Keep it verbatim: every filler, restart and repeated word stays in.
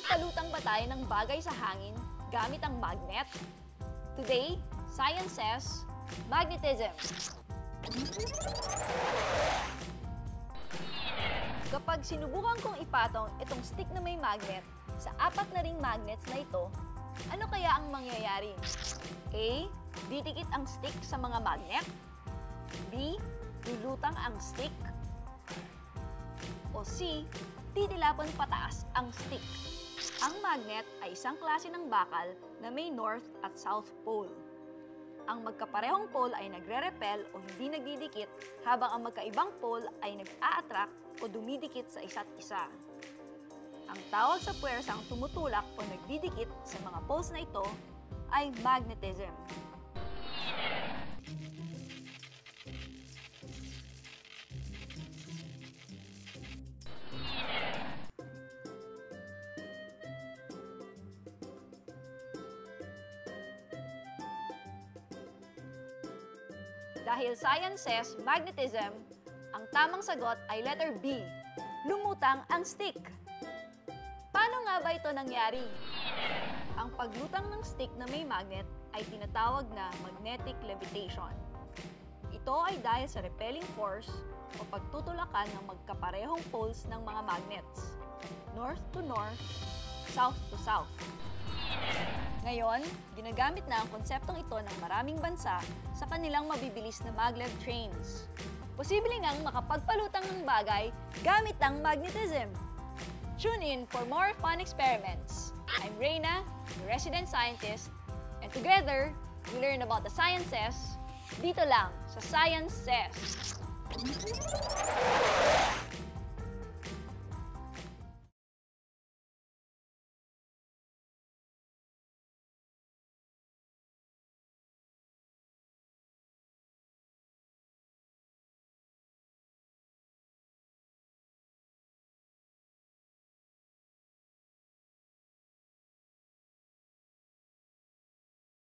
makakapagpalutang ba tayo ng bagay sa hangin gamit ang magnet? Today, Science Says, Magnetism. Kapag sinubukan kong ipatong itong stick na may magnet sa apat na ring magnets na ito, ano kaya ang mangyayari? A. Didikit ang stick sa mga magnet. B. Lulutang ang stick. O C. Titilapan pataas ang stick. Ang magnet ay isang klase ng bakal na may north at south pole. Ang magkaparehong pole ay nagre-repel o hindi nagdidikit, habang ang magkaibang pole ay nag-a-attract o dumidikit sa isa't isa. Ang tawag sa puwersang tumutulak o nagdidikit sa mga poles na ito ay magnetism. Dahil Science Says Magnetism, ang tamang sagot ay letter B, lumutang ang stick. Paano nga ba ito nangyari? Ang paglutang ng stick na may magnet ay tinatawag na magnetic levitation. Ito ay dahil sa repelling force o pagtutulakan ng magkaparehong poles ng mga magnets, north to north, south to south. Ngayon, ginagamit na ang konseptong ito ng maraming bansa sa kanilang mabibilis na maglev trains. Posible ngang makapagpalutang ng bagay gamit ang magnetism. Tune in for more fun experiments. I'm Reyna, the resident scientist, and together, we learn about the sciences dito lang sa Science Says.